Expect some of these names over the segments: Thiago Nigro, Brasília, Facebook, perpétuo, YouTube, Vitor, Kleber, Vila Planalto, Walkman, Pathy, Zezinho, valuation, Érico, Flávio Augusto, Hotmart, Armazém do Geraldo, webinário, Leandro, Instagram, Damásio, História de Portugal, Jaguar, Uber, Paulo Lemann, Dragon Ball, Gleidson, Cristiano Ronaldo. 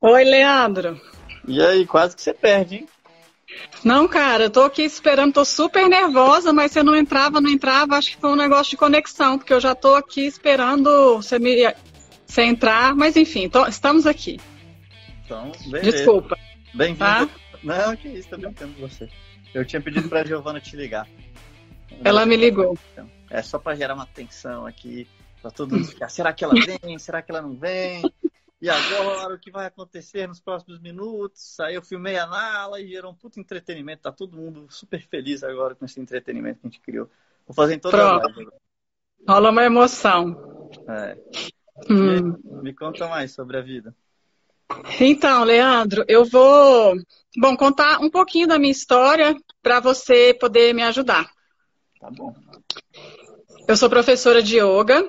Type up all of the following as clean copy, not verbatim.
Oi, Leandro. E aí, quase que você perde, hein? Não, cara, eu tô aqui esperando, tô super nervosa, mas você não entrava, acho que foi um negócio de conexão, porque eu já tô aqui esperando você entrar, mas enfim, estamos aqui. Então, beleza. Desculpa. Bem-vindo. Tá? Não, que isso, também entendo você. Eu tinha pedido pra Giovana te ligar. Ela me ligou. É só pra gerar uma tensão aqui, pra todo mundo ficar, será que ela vem, será que ela não vem? E agora, o que vai acontecer nos próximos minutos? Aí eu filmei a Nala e gerou um puto entretenimento. Tá todo mundo super feliz agora com esse entretenimento que a gente criou. Vou fazer em toda a live. Rola uma emoção. É. Me conta mais sobre a vida. Então, Leandro, eu vou contar um pouquinho da minha história para você poder me ajudar. Tá bom. Eu sou professora de yoga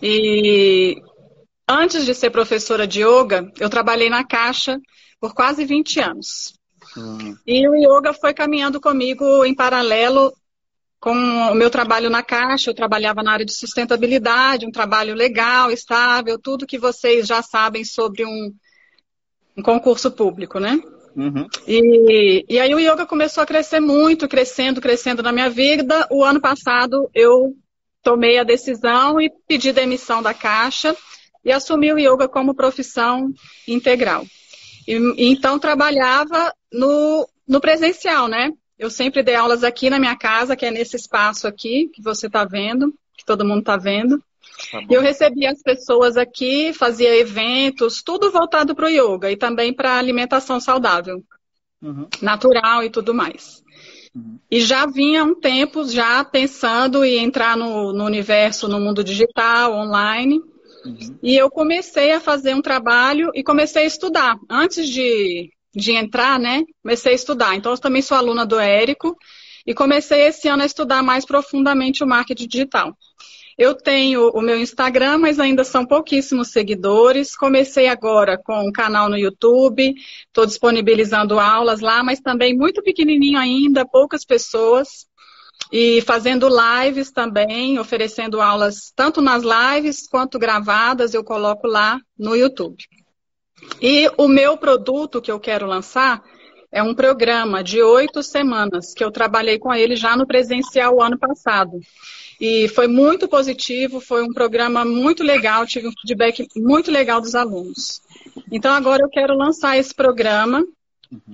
e... Antes de ser professora de yoga, eu trabalhei na Caixa por quase 20 anos. E o yoga foi caminhando comigo em paralelo com o meu trabalho na Caixa. Eu trabalhava na área de sustentabilidade, um trabalho legal, estável, tudo que vocês já sabem sobre um concurso público, né? E aí o yoga começou a crescer muito, crescendo na minha vida. O ano passado eu tomei a decisão e pedi demissão da Caixa. E assumi o yoga como profissão integral. E então, trabalhava no presencial, né? Eu sempre dei aulas aqui na minha casa, que é nesse espaço aqui, que você está vendo, que todo mundo está vendo. Tá bom. E eu recebia as pessoas aqui, fazia eventos, tudo voltado para o yoga e também para alimentação saudável, natural e tudo mais. E já vinha há um tempo, já pensando em entrar no universo, no mundo digital, online. E eu comecei a fazer um trabalho e comecei a estudar. Antes de entrar, né, comecei a estudar. Então, eu também sou aluna do Érico e comecei esse ano a estudar mais profundamente o marketing digital. Eu tenho o meu Instagram, mas ainda são pouquíssimos seguidores. Comecei agora com um canal no YouTube, estou disponibilizando aulas lá, mas também muito pequenininho ainda, poucas pessoas. E fazendo lives também, oferecendo aulas tanto nas lives quanto gravadas, eu coloco lá no YouTube. E o meu produto que eu quero lançar é um programa de 8 semanas, que eu trabalhei com ele já no presencial o ano passado. E foi muito positivo, foi um programa muito legal, tive um feedback muito legal dos alunos. Então agora eu quero lançar esse programa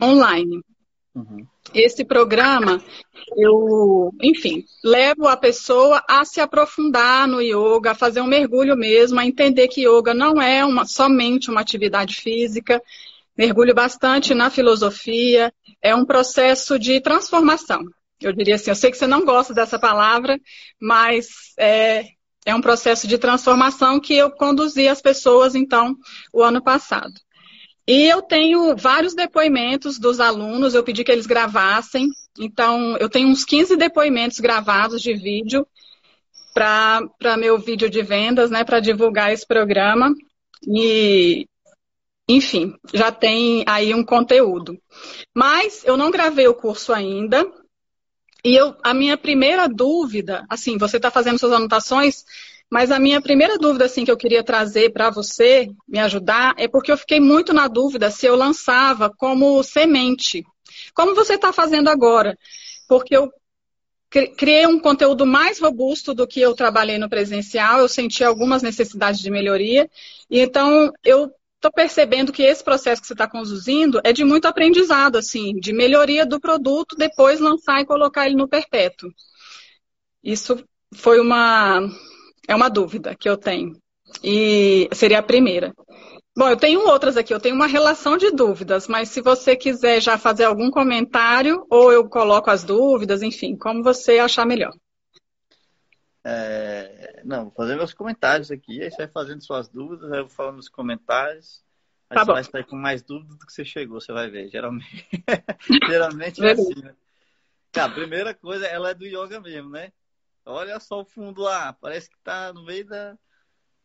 online. Esse programa, eu, enfim, levo a pessoa a se aprofundar no yoga, a fazer um mergulho mesmo, a entender que yoga não é somente uma atividade física, mergulho bastante na filosofia, é um processo de transformação. Eu diria assim, eu sei que você não gosta dessa palavra, mas é um processo de transformação que eu conduzi as pessoas, então, o ano passado. E eu tenho vários depoimentos dos alunos, eu pedi que eles gravassem. Então, eu tenho uns 15 depoimentos gravados de vídeo para meu vídeo de vendas, né, para divulgar esse programa. E, enfim, já tem aí um conteúdo. Mas eu não gravei o curso ainda. E a minha primeira dúvida, assim, você está fazendo suas anotações... Mas a minha primeira dúvida, assim, que eu queria trazer para você, me ajudar, é porque eu fiquei muito na dúvida se eu lançava como semente. Como você está fazendo agora? Porque eu criei um conteúdo mais robusto do que eu trabalhei no presencial, eu senti algumas necessidades de melhoria. E então, eu estou percebendo que esse processo que você está conduzindo é de muito aprendizado, assim, de melhoria do produto, depois lançar e colocar ele no perpétuo. Isso foi É uma dúvida que eu tenho. E seria a primeira. Bom, eu tenho outras aqui. Eu tenho uma relação de dúvidas. Mas se você quiser já fazer algum comentário, ou eu coloco as dúvidas, enfim, como você achar melhor. Não, vou fazer meus comentários aqui. Aí você vai fazendo suas dúvidas, aí eu vou falando nos comentários. Aí tá, você vai sair com mais dúvidas do que você chegou, você vai ver. Geralmente é assim, né? A primeira coisa, ela é do yoga mesmo, né? Olha só o fundo lá, parece que tá no meio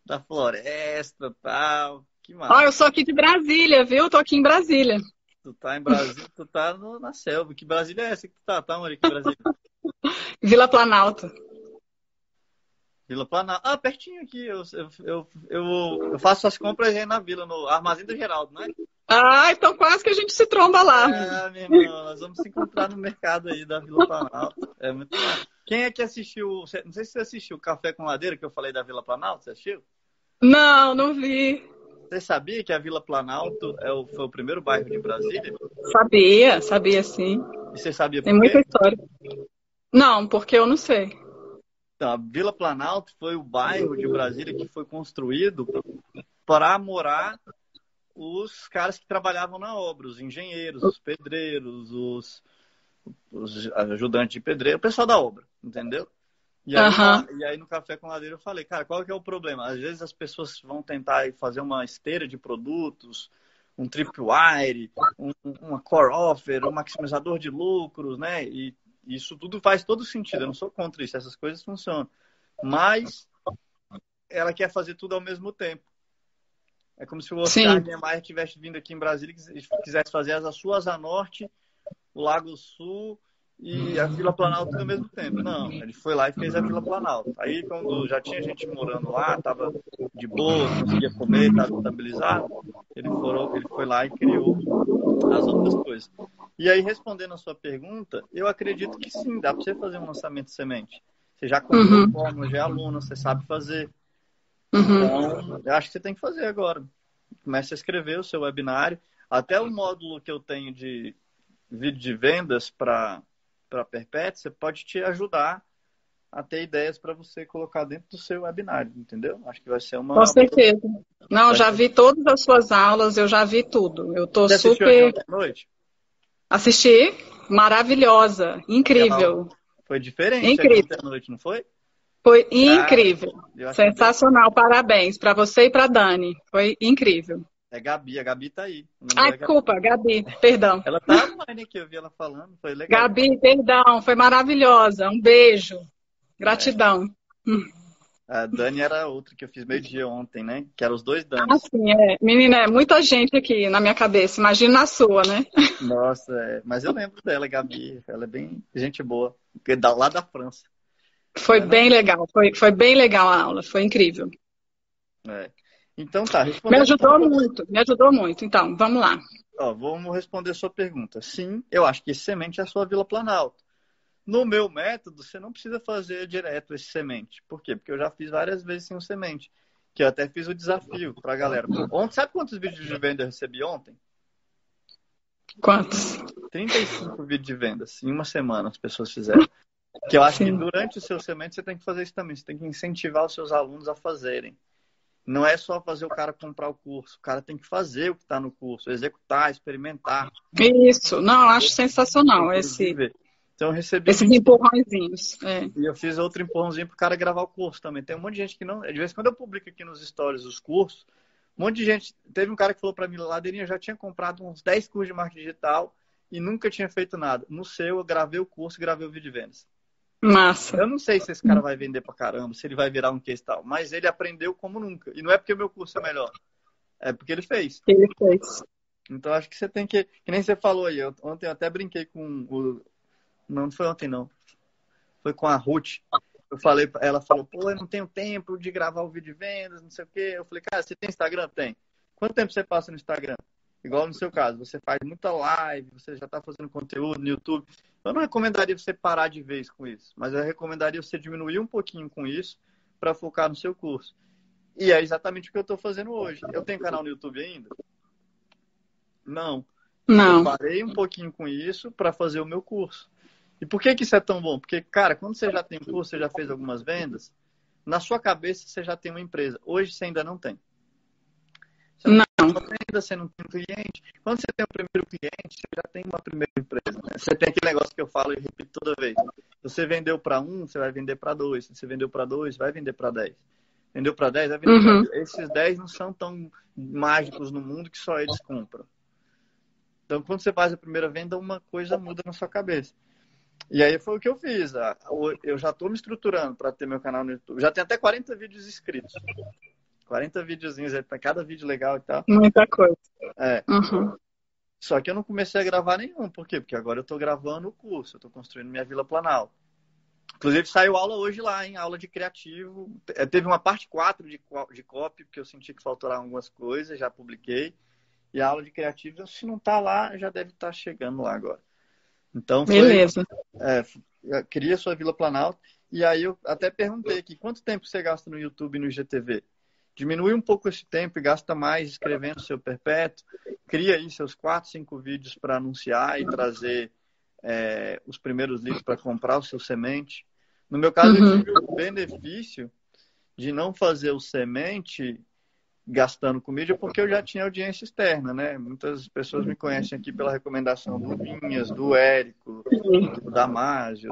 da floresta e tal. Que massa. Eu sou aqui de Brasília, viu? Eu tô aqui em Brasília. Tu tá em Brasília, tu tá na selva. Que Brasília é essa que tu tá? Tá onde aqui em Brasília? Vila Planalto. Vila Planalto. Ah, pertinho aqui. Eu faço as compras aí na Vila, no Armazém do Geraldo, né? Ah, então quase que a gente se tromba lá. Ah, meu irmão, nós vamos se encontrar no mercado aí da Vila Planalto. É muito bom. Quem é que assistiu? Não sei se você assistiu o Café com Ladeira, que eu falei da Vila Planalto. Você assistiu? Não, não vi. Você sabia que a Vila Planalto foi o primeiro bairro de Brasília? Sabia sim. E você sabia por quê? Tem muita história. Não, porque eu não sei. Então, a Vila Planalto foi o bairro de Brasília que foi construído para morar os caras que trabalhavam na obra, os engenheiros, os pedreiros, os ajudantes de pedreiro, o pessoal da obra, entendeu? E aí no Café com Ladeira eu falei, cara, qual que é o problema? Às vezes as pessoas vão tentar fazer uma esteira de produtos, um tripwire, uma core offer, um maximizador de lucros, né? E isso tudo faz todo sentido, eu não sou contra isso, essas coisas funcionam. Mas ela quer fazer tudo ao mesmo tempo. É como se o Oscar Niemeyer tivesse vindo aqui em Brasília e quisesse fazer as Açuazá Norte, o Lago Sul e a Vila Planalto ao mesmo tempo. Não, ele foi lá e fez a Vila Planalto. Aí, quando já tinha gente morando lá, estava de boa, conseguia comer, estava estabilizado, ele foi lá e criou as outras coisas. E aí, respondendo a sua pergunta, eu acredito que sim, dá para você fazer um lançamento de semente. Você já comprou fórmula, já é aluno, você sabe fazer. Então, eu acho que você tem que fazer agora. Comece a escrever o seu webinário. Até o módulo que eu tenho de vídeo de vendas para Perpétua, você pode te ajudar a ter ideias para você colocar dentro do seu webinário, entendeu? Acho que vai ser uma... Com certeza. Não, vai já ser... vi todas as suas aulas, eu já vi tudo. Eu tô super... noite? Assisti. Maravilhosa. Incrível. Foi diferente. Incrível. A noite, não foi? Foi incrível. Sensacional. Que... Parabéns para você e para Dani. Foi incrível. É Gabi, a Gabi tá aí. Ah, desculpa, Gabi, perdão. Ela tá online aqui, eu vi ela falando, foi legal. Gabi, perdão, foi maravilhosa, um beijo, gratidão. A Dani era outra que eu fiz meio-dia ontem, né? Que eram os dois Dani. Ah, sim, é. Menina, é muita gente aqui na minha cabeça, imagina na sua, né? Nossa, é. Mas eu lembro dela, Gabi, ela é bem gente boa, lá da França. Foi bem legal, foi bem legal a aula, foi incrível. É. Então tá, me ajudou muito, então, vamos lá. Ó, vamos responder a sua pergunta. Sim, eu acho que esse semente é a sua Vila Planalto. No meu método, você não precisa fazer direto esse semente. Por quê? Porque eu já fiz várias vezes sem o semente, que eu até fiz o desafio pra galera. Ontem, sabe quantos vídeos de venda eu recebi ontem? Quantos? 35 vídeos de vendas, em uma semana as pessoas fizeram. Que eu acho que durante o seu semente você tem que fazer isso também, você tem que incentivar os seus alunos a fazerem. Não é só fazer o cara comprar o curso. O cara tem que fazer o que está no curso, executar, experimentar. Isso. Não, eu acho sensacional então, eu recebi esses empurrãozinhos. É. E eu fiz outro empurrãozinho para o cara gravar o curso também. Tem um monte de gente que não... De vez em quando eu publico aqui nos stories os cursos, um monte de gente... Teve um cara que falou para mim, Ladeirinha, eu já tinha comprado uns 10 cursos de marketing digital e nunca tinha feito nada. No seu, eu gravei o curso e gravei o vídeo de vendas. Massa. Eu não sei se esse cara vai vender pra caramba, se ele vai virar um case tal, mas ele aprendeu como nunca. E não é porque o meu curso é melhor, é porque ele fez. Ele fez. Então acho que você tem que nem você falou aí, ontem eu até brinquei com o... Não, não foi ontem não. Foi com a Ruth. Eu falei, ela falou, pô, eu não tenho tempo de gravar o vídeo de vendas, não sei o quê. Eu falei, cara, você tem Instagram? Tem. Quanto tempo você passa no Instagram? Igual no seu caso, você faz muita live, você já está fazendo conteúdo no YouTube. Eu não recomendaria você parar de vez com isso, mas eu recomendaria você diminuir um pouquinho com isso para focar no seu curso. E é exatamente o que eu estou fazendo hoje. Eu tenho canal no YouTube ainda? Não. Não. Eu parei um pouquinho com isso para fazer o meu curso. E por que isso é tão bom? Porque, cara, quando você já tem curso, você já fez algumas vendas, na sua cabeça você já tem uma empresa. Hoje você ainda não tem. Você não tem cliente. Quando você tem o primeiro cliente, você já tem uma primeira empresa, né? Você tem aquele negócio que eu falo e repito toda vez. Você vendeu para um, você vai vender para dois. Se você vendeu para dois, vai vender para 10. Vendeu para 10, vai vender para 10. Esses 10 não são tão mágicos no mundo que só eles compram. Então, quando você faz a primeira venda, uma coisa muda na sua cabeça. E aí foi o que eu fiz. Eu já estou me estruturando para ter meu canal no YouTube. Já tem até 40 vídeos inscritos. 40 videozinhos aí, pra cada vídeo legal e tal. Muita coisa. É. Só que eu não comecei a gravar nenhum. Por quê? Porque agora eu tô gravando o curso. Eu tô construindo minha Vila Planalto. Inclusive, saiu aula hoje lá, hein? Aula de criativo. Teve uma parte 4 de copy, porque eu senti que faltou lá algumas coisas, já publiquei. E a aula de criativo, se não tá lá, já deve estar chegando lá agora. Então, foi, beleza. É, cria sua Vila Planalto. E aí eu até perguntei aqui, quanto tempo você gasta no YouTube e no IGTV? Diminui um pouco esse tempo e gasta mais escrevendo seu perpétuo. Cria aí seus 4, 5 vídeos para anunciar e trazer os primeiros livros para comprar o seu semente. No meu caso, eu tive o benefício de não fazer o semente gastando com mídia, porque eu já tinha audiência externa, né? Muitas pessoas me conhecem aqui pela recomendação do Vinhas, do Érico, do Damásio,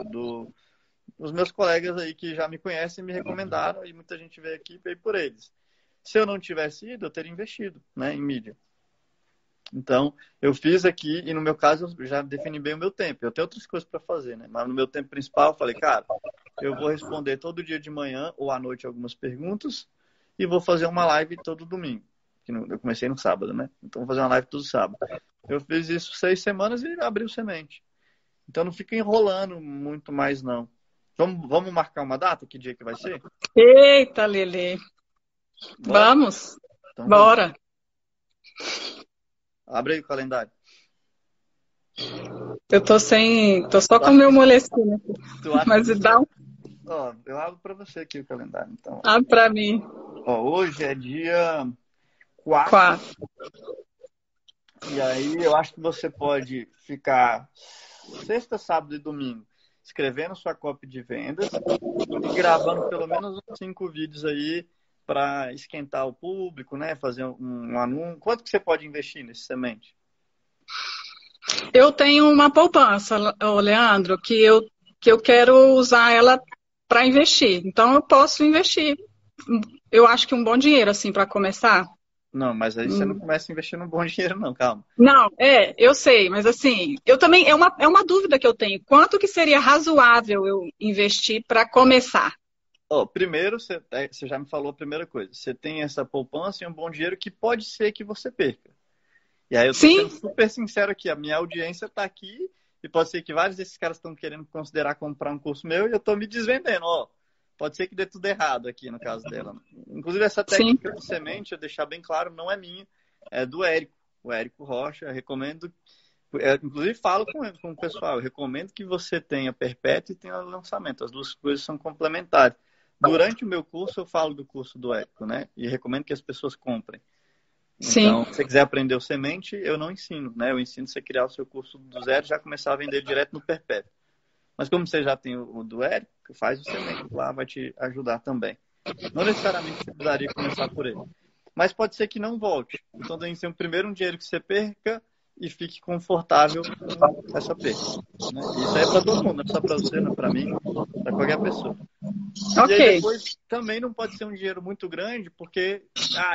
os meus colegas aí que já me conhecem me recomendaram e muita gente veio aqui e veio por eles. Se eu não tivesse ido, eu teria investido, né, em mídia. Então, eu fiz aqui e no meu caso eu já defini bem o meu tempo. Eu tenho outras coisas para fazer, né? Mas no meu tempo principal eu falei, cara, eu vou responder todo dia de manhã ou à noite algumas perguntas e vou fazer uma live todo domingo. Eu comecei no sábado, né? Então vou fazer uma live todo sábado. Eu fiz isso 6 semanas e abri o semente. Então não fica enrolando muito mais, não. Vamos marcar uma data? Que dia que vai ser? Eita, Lelê. Bora. Vamos. Então, bora. Abre aí o calendário. Eu tô sem... Tô só com o meu molecino aqui. Mas dá um... Ó, eu abro pra você aqui o calendário, então. Abre pra mim. Ó, hoje é dia 4. E aí eu acho que você pode ficar sexta, sábado e domingo escrevendo sua copy de vendas e gravando pelo menos uns 5 vídeos aí para esquentar o público, né? Fazer um anúncio. Quanto que você pode investir nesse semente? Eu tenho uma poupança, Leandro, que eu quero usar ela para investir. Então, eu posso investir. Eu acho que um bom dinheiro, assim, para começar. Não, mas aí você não começa investindo um bom dinheiro, não, calma. Não, eu sei, mas assim, eu também, é uma dúvida que eu tenho. Quanto que seria razoável eu investir para começar? Oh, primeiro, você já me falou a primeira coisa. Você tem essa poupança e um bom dinheiro que pode ser que você perca. E aí eu tô sendo super sincero aqui. A minha audiência tá aqui e pode ser que vários desses caras estão querendo considerar comprar um curso meu e eu tô me desvendendo, ó. Pode ser que dê tudo errado aqui no caso dela. Inclusive, essa técnica de semente, eu deixar bem claro, não é minha. É do Érico. O Érico Rocha, eu recomendo... Eu, inclusive, falo com o pessoal. Eu recomendo que você tenha perpétuo e tenha lançamento. As duas coisas são complementares. Durante o meu curso, eu falo do curso do Érico, né? E recomendo que as pessoas comprem. Então, se você quiser aprender o semente, eu não ensino, né? Eu ensino você criar o seu curso do zero e já começar a vender direto no perpétuo. Mas como você já tem o do Érico, faz o semente lá, vai te ajudar também. Não necessariamente você precisaria começar por ele. Mas pode ser que não volte. Então tem que ser primeiro um dinheiro que você perca e fique confortável com essa perda, né? Isso aí é para todo mundo, não é só para você, não é para mim, é para qualquer pessoa. Okay. E aí depois também não pode ser um dinheiro muito grande, porque,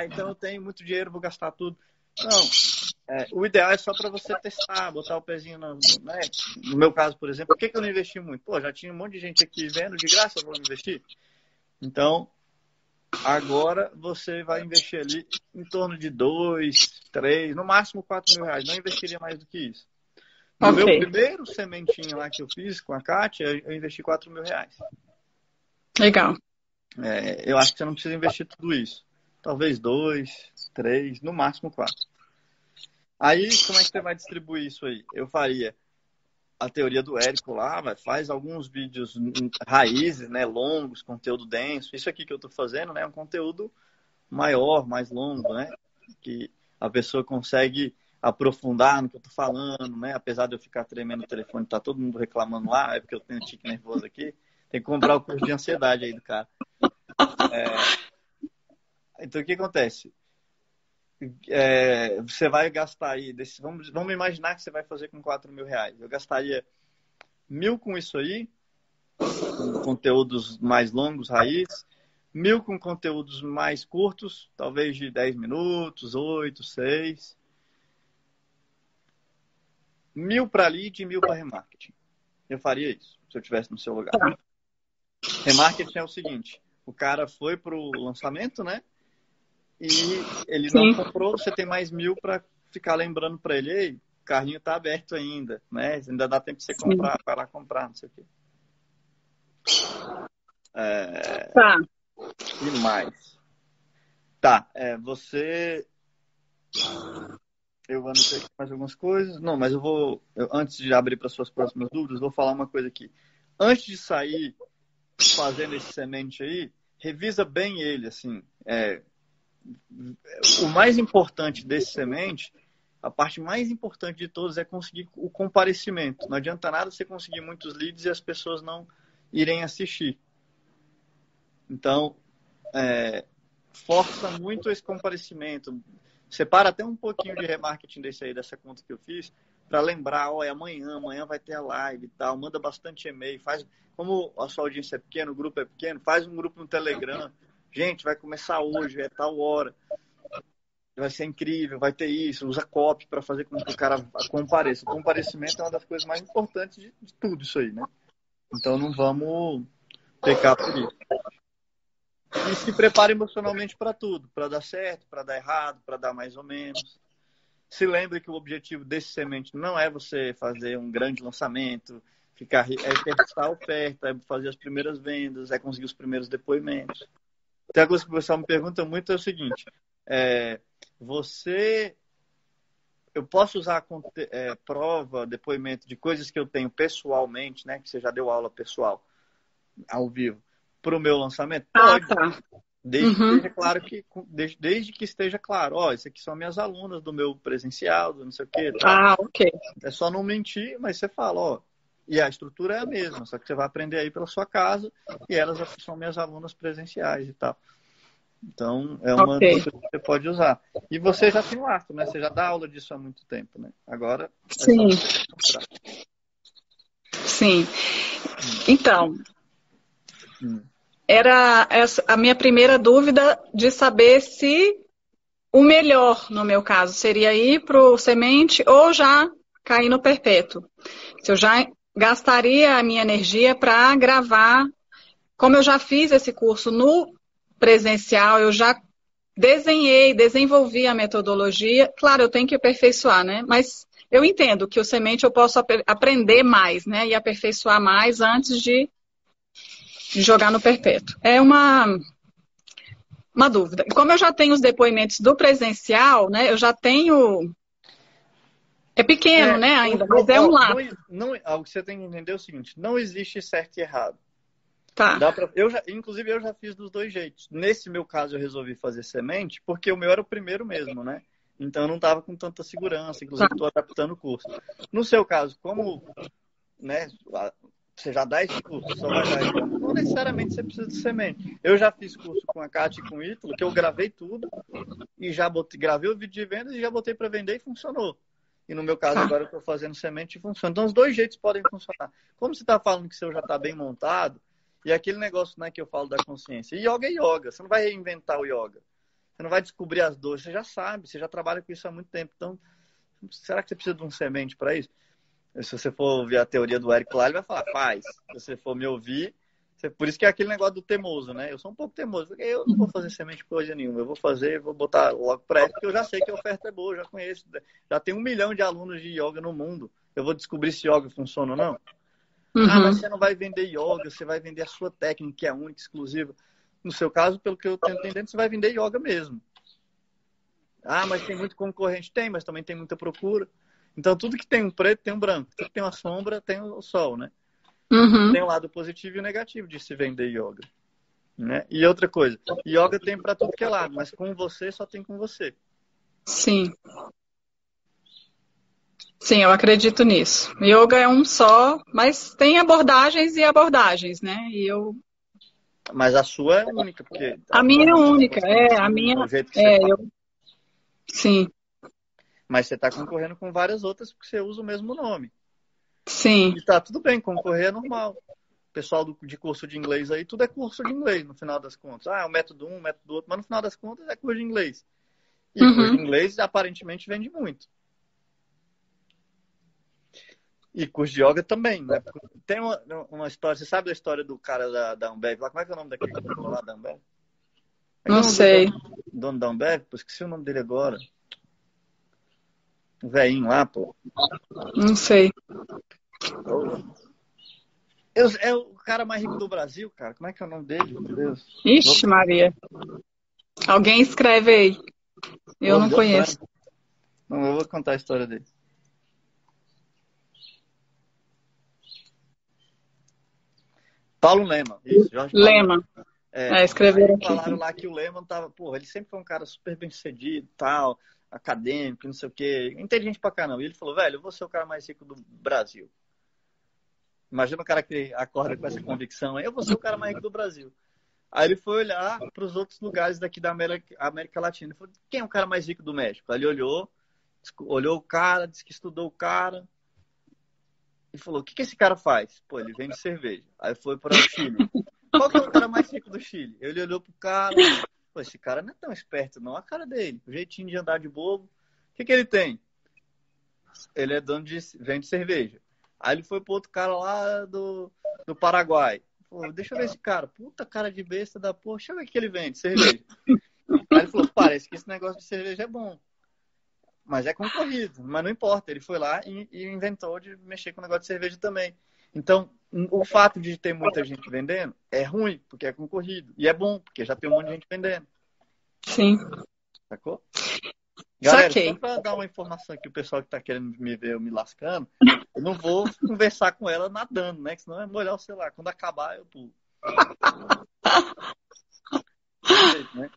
então eu tenho muito dinheiro, vou gastar tudo. Não, o ideal é só para você testar, botar o pezinho né? No meu caso, por exemplo, por que eu não investi muito? Pô, já tinha um monte de gente aqui vendo, de graça, eu vou investir. Então, agora você vai investir ali em torno de 2, 3, no máximo 4 mil reais. Não investiria mais do que isso. No meu primeiro sementinho lá que eu fiz com a Kátia, eu investi 4 mil reais. Legal. Eu acho que você não precisa investir tudo isso. Talvez 2, 3, no máximo 4. Aí, como é que você vai distribuir isso aí? Eu faria a teoria do Érico lá, faz alguns vídeos raízes, né, longos, conteúdo denso. Isso aqui que eu tô fazendo, né, é um conteúdo maior, mais longo, né, que a pessoa consegue aprofundar no que eu tô falando, né, apesar de eu ficar tremendo no telefone, tá todo mundo reclamando lá, é porque eu tenho tique nervoso aqui, tem que comprar o curso de ansiedade aí do cara. Então, o que acontece? Você vai gastar aí... Vamos imaginar que você vai fazer com 4 mil reais. Eu gastaria 1.000 com isso aí, com conteúdos mais longos, raiz. 1.000 com conteúdos mais curtos, talvez de 10 minutos, 8, 6. 1.000 para lead e 1.000 para remarketing. Eu faria isso, se eu estivesse no seu lugar. Remarketing é o seguinte... O cara foi pro lançamento, né? E ele não comprou, você tem mais 1.000 para ficar lembrando para ele, ei, o carrinho tá aberto ainda, né? Ainda dá tempo de você comprar, vai lá comprar, não sei o quê. Tá. Demais. Tá, você... Eu anotei aqui mais algumas coisas. Não, mas eu vou... antes de abrir para suas próximas dúvidas, vou falar uma coisa aqui. Antes de sair fazendo esse semente aí, revisa bem ele, assim. O mais importante desse semente... A parte mais importante de todos é conseguir o comparecimento. Não adianta nada você conseguir muitos leads e as pessoas não irem assistir. Então, força muito esse comparecimento. Separa até um pouquinho de remarketing desse aí, dessa conta que eu fiz, para lembrar, olha, amanhã vai ter a live e tal. Manda bastante e-mail. Faz, como a sua audiência é pequena, o grupo é pequeno, faz um grupo no Telegram. Gente, vai começar hoje, é tal hora. Vai ser incrível, vai ter isso, usa copy para fazer com que o cara compareça. O comparecimento é uma das coisas mais importantes de tudo isso aí, né? Então não vamos pecar por isso. E se prepare emocionalmente para tudo, para dar certo, para dar errado, para dar mais ou menos. Se lembre que o objetivo desse semente não é você fazer um grande lançamento, ficar, testar a oferta, fazer as primeiras vendas, conseguir os primeiros depoimentos. Tem uma coisa que o pessoal me pergunta muito, é o seguinte... eu posso usar prova, depoimento de coisas que eu tenho pessoalmente, né? Que você já deu aula pessoal ao vivo para o meu lançamento? Pode. Tá. Desde que esteja claro, ó, isso aqui são minhas alunas do meu presencial, do não sei o quê. Tá? Ok. É só não mentir, mas você fala, ó. E a estrutura é a mesma, só que você vai aprender aí pela sua casa e elas são minhas alunas presenciais e tal. Então, é uma coisa que você pode usar. E você já tem o hábito, né? Você já dá aula disso há muito tempo, né? Agora... Sim. Sim. Então, era essa a minha primeira dúvida, de saber se o melhor, no meu caso, seria ir para o semente ou já cair no perpétuo. Se eu já gastaria a minha energia para gravar, como eu já fiz esse curso no presencial, eu já desenvolvi a metodologia. Claro, eu tenho que aperfeiçoar, né? Mas eu entendo que o semente eu posso aprender mais, né? E aperfeiçoar mais antes de jogar no perpétuo. É uma dúvida. Como eu já tenho os depoimentos do presencial, né? Eu já tenho... É pequeno, né? Ainda, mas é um lado. Algo que você tem que entender é o seguinte, não existe certo e errado. Tá. Inclusive, eu já fiz dos dois jeitos. Nesse meu caso, eu resolvi fazer semente, porque o meu era o primeiro mesmo, né? Então, eu não estava com tanta segurança. Inclusive, estou adaptando o curso. No seu caso, como, né, você já dá esse curso, só vai dar esse curso, não necessariamente você precisa de semente. Eu já fiz curso com a Kátia e com o Ítalo, que eu gravei tudo, e já gravei o vídeo de vendas e já botei para vender e funcionou. E no meu caso, agora eu estou fazendo semente e funciona. Então, os dois jeitos podem funcionar. Como você está falando que o seu já está bem montado, e aquele negócio, né, que eu falo da consciência. Yoga é yoga. Você não vai reinventar o yoga. Você não vai descobrir as dores. Você já sabe. Você já trabalha com isso há muito tempo. Então, será que você precisa de um semente para isso? Se você for ouvir a teoria do Érico lá, ele vai falar, faz. Se você for me ouvir... Por isso que é aquele negócio do teimoso, né? Eu sou um pouco teimoso. Porque eu não vou fazer semente coisa nenhuma. Eu vou fazer, vou botar logo para ela, porque eu já sei que a oferta é boa. Eu já conheço. Já tem 1 milhão de alunos de yoga no mundo. Eu vou descobrir se yoga funciona ou não. Uhum. Ah, mas você não vai vender yoga, você vai vender a sua técnica, que é única, exclusiva. No seu caso, pelo que eu estou entendendo, você vai vender yoga mesmo. Ah, mas tem muito concorrente? Tem, mas também tem muita procura. Então, tudo que tem um preto, tem um branco. Tudo que tem uma sombra, tem o sol, né? Uhum. Tem o lado positivo e o negativo de se vender yoga. Né? E outra coisa, yoga tem para tudo que é lado, mas com você, só tem com você. Sim. Sim, eu acredito nisso. Yoga é um só, mas tem abordagens e abordagens, né? E eu... Mas a sua é única, porque... A minha é única, a minha... Sim. Mas você está concorrendo com várias outras porque você usa o mesmo nome. Sim. E tá tudo bem, concorrer é normal. O pessoal de curso de inglês aí, tudo é curso de inglês, no final das contas. Ah, é o método um, o método outro, mas no final das contas é curso de inglês. E curso de inglês aparentemente vende muito. E curso de yoga também, né? Tem uma história, você sabe da história do cara da AmBev lá? Como é que é o nome daquele que falou lá da AmBev? Não sei. Dono da AmBev? Pô, esqueci o nome dele agora. O velhinho lá, pô. Não sei. É o cara mais rico do Brasil, cara. Como é que é o nome dele? Meu Deus. Ixi, Maria. Alguém escreve aí. Eu não conheço. Não, eu vou contar a história dele. Paulo Lemann. Isso, Jorge Lemann. É, escreveram aqui. Falaram lá que o Lemann tava... Porra, ele sempre foi um cara super bem-sucedido, tal, acadêmico, não sei o quê. Inteligente pra caramba. E ele falou, velho, eu vou ser o cara mais rico do Brasil. Imagina o cara que acorda com essa convicção. Eu vou ser o cara mais rico do Brasil. Aí ele foi olhar para os outros lugares daqui da América Latina. Ele falou, quem é o cara mais rico do México? Aí ele olhou o cara, disse que estudou o cara. E falou, o que esse cara faz? Pô, ele vende cerveja. Aí foi para o Chile. Qual que é o cara mais rico do Chile? Ele olhou pro cara. Pô, esse cara não é tão esperto não. A cara dele, o jeitinho de andar de bobo. O que ele tem? Ele é dono de... vende cerveja. Aí ele foi pro outro cara lá do Paraguai. Pô, deixa eu ver esse cara. Puta cara de besta da porra. Deixa eu ver o que ele vende, cerveja. Aí ele falou, parece que esse negócio de cerveja é bom. Mas é concorrido. Mas não importa. Ele foi lá e inventou de mexer com o negócio de cerveja também. Então, o fato de ter muita gente vendendo é ruim, porque é concorrido. E é bom, porque já tem um monte de gente vendendo. Sim. Sacou? Galera, só pra dar uma informação aqui, o pessoal que tá querendo me ver eu me lascando, eu não vou conversar com ela nadando, né? Que senão é molhar o celular. Quando acabar, eu pulo. Né?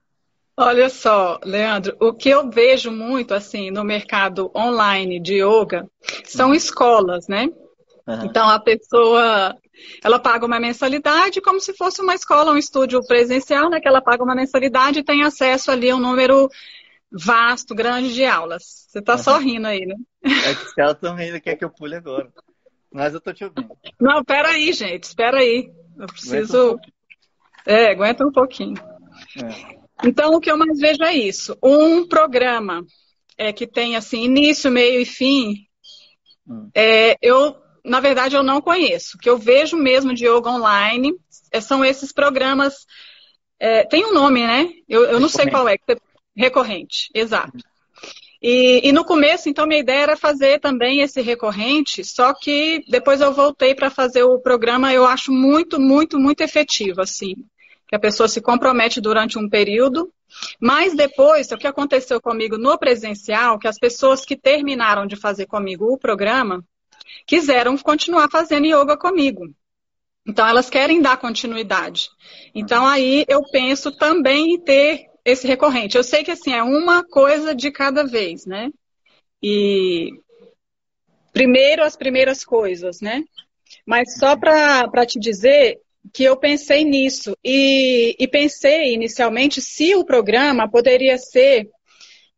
Olha só, Leandro, o que eu vejo muito, assim, no mercado online de yoga, são escolas, né? Uhum. Então, a pessoa, ela paga uma mensalidade como se fosse uma escola, um estúdio presencial, né? Que ela paga uma mensalidade e tem acesso ali a um número... vasto, grande de aulas. Você tá só rindo aí, né? É que os caras estão rindo, quer que eu pule agora. Mas eu tô te ouvindo. Não, peraí, gente, espera aí. Eu preciso... aguenta um pouquinho. É. Então, o que eu mais vejo é isso. Um programa que tem, assim, início, meio e fim, na verdade, eu não conheço. O que eu vejo mesmo de yoga online são esses programas... tem um nome, né? Eu não sei qual é. Recorrente, exato. E no começo, então, minha ideia era fazer também esse recorrente, só que depois eu voltei para fazer o programa, eu acho muito, muito, muito efetivo, assim, que a pessoa se compromete durante um período, mas depois, o que aconteceu comigo no presencial, que as pessoas que terminaram de fazer comigo o programa, quiseram continuar fazendo yoga comigo. Então, elas querem dar continuidade. Então, aí eu penso também em ter esse recorrente. Eu sei que, assim, é uma coisa de cada vez, né? E primeiro as primeiras coisas, né? Mas só para te dizer que eu pensei nisso e pensei inicialmente se o programa poderia ser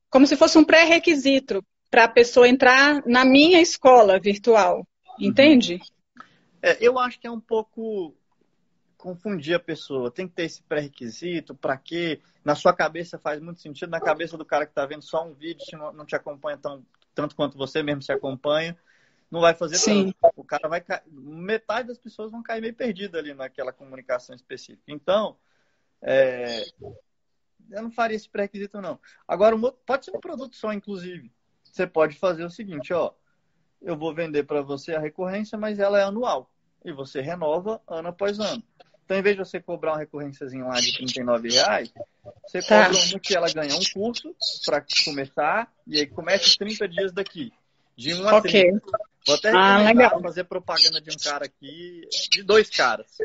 como se fosse um pré-requisito para a pessoa entrar na minha escola virtual, entende? Eu acho que é um pouco... confundir a pessoa, tem que ter esse pré-requisito, pra quê? Na sua cabeça faz muito sentido, na cabeça do cara que tá vendo só um vídeo, se não te acompanha tanto quanto você mesmo se acompanha, não vai fazer tanto. O cara vai cair, metade das pessoas vão cair meio perdida ali naquela comunicação específica. Então, eu não faria esse pré-requisito não. Agora, pode ser um produto só, inclusive. Você pode fazer o seguinte, eu vou vender pra você a recorrência, mas ela é anual. E você renova ano após ano. Então, em vez de você cobrar uma recorrênciazinha lá de R$39, você cobra uma que ela ganha um curso para começar, e aí começa 30 dias daqui. De 1 a 30. Okay. Vou até fazer propaganda de um cara aqui, de dois caras.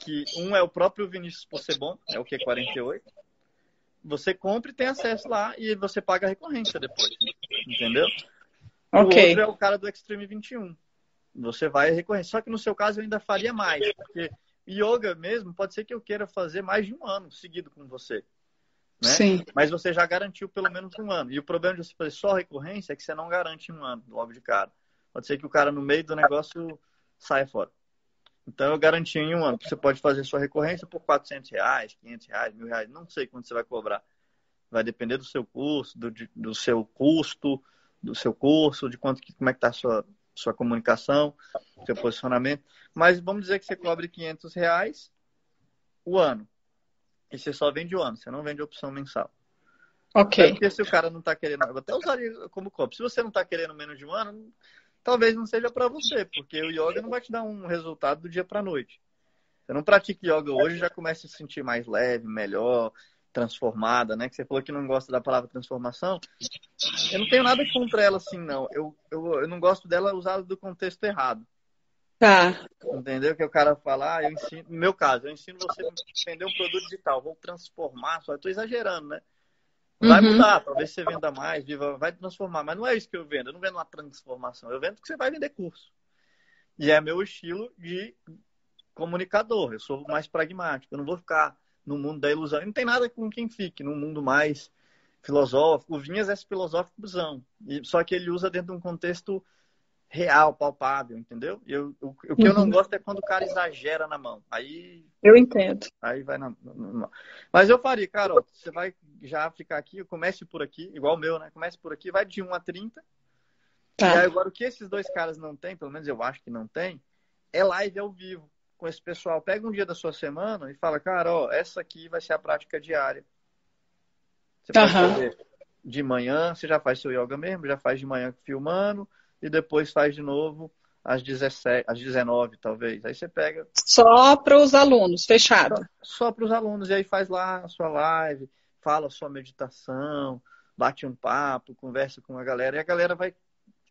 Que um é o próprio Vinícius Possebon, é o Q48. Você compra e tem acesso lá, e você paga a recorrência depois. Entendeu? O outro é o cara do Extreme 21. Você vai recorrer. Só que no seu caso eu ainda faria mais, porque... yoga mesmo, pode ser que eu queira fazer mais de um ano seguido com você, né? Sim. Mas você já garantiu pelo menos um ano. E o problema de você fazer só recorrência é que você não garante um ano logo de cara. Pode ser que o cara no meio do negócio saia fora. Então eu garanti em um ano. Você pode fazer sua recorrência por R$400, R$500, R$1.000. Não sei quanto você vai cobrar. Vai depender do seu curso, do seu custo, do seu curso, de quanto como é que está a sua comunicação, seu posicionamento. Mas vamos dizer que você cobre R$500 o ano. E você só vende o ano, você não vende a opção mensal. Ok. Até porque se o cara não tá querendo... Eu até usaria como copo. Se você não tá querendo menos de um ano, talvez não seja para você, porque o yoga não vai te dar um resultado do dia para a noite. Você não pratica yoga hoje, já começa a se sentir mais leve, melhor, transformada, né? Que você falou que não gosta da palavra transformação. Eu não tenho nada contra ela, assim, não. Eu não gosto dela usada do contexto errado. Tá. Entendeu? Que o cara fala, eu ensino, no meu caso, eu ensino você a vender um produto digital, vou transformar, só estou exagerando, né? Vai mudar, talvez você venda mais, viva, vai transformar. Mas não é isso que eu vendo. Eu não vendo uma transformação. Eu vendo que você vai vender curso. E é meu estilo de comunicador. Eu sou mais pragmático. Eu não vou ficar no mundo da ilusão. E não tem nada com quem fique no mundo mais filosófico. O Vinhas é esse filosóficozão. Só que ele usa dentro de um contexto real, palpável, entendeu? O que eu não gosto é quando o cara exagera na mão. Aí... eu entendo. Aí vai na... Mas eu faria, cara, ó, você vai já ficar aqui, comece por aqui, igual o meu, né? Comece por aqui, vai de 1 a 30. Tá. E aí, agora, o que esses dois caras não têm, pelo menos eu acho que não tem, é live ao vivo com esse pessoal. Pega um dia da sua semana e fala, cara, ó, essa aqui vai ser a prática diária. Você pode fazer de manhã, você já faz seu yoga mesmo, já faz de manhã filmando, e depois faz de novo às 17, às 19, talvez. Aí você pega... só para os alunos, fechado. Só para os alunos. E aí faz lá a sua live, fala a sua meditação, bate um papo, conversa com a galera. E a galera vai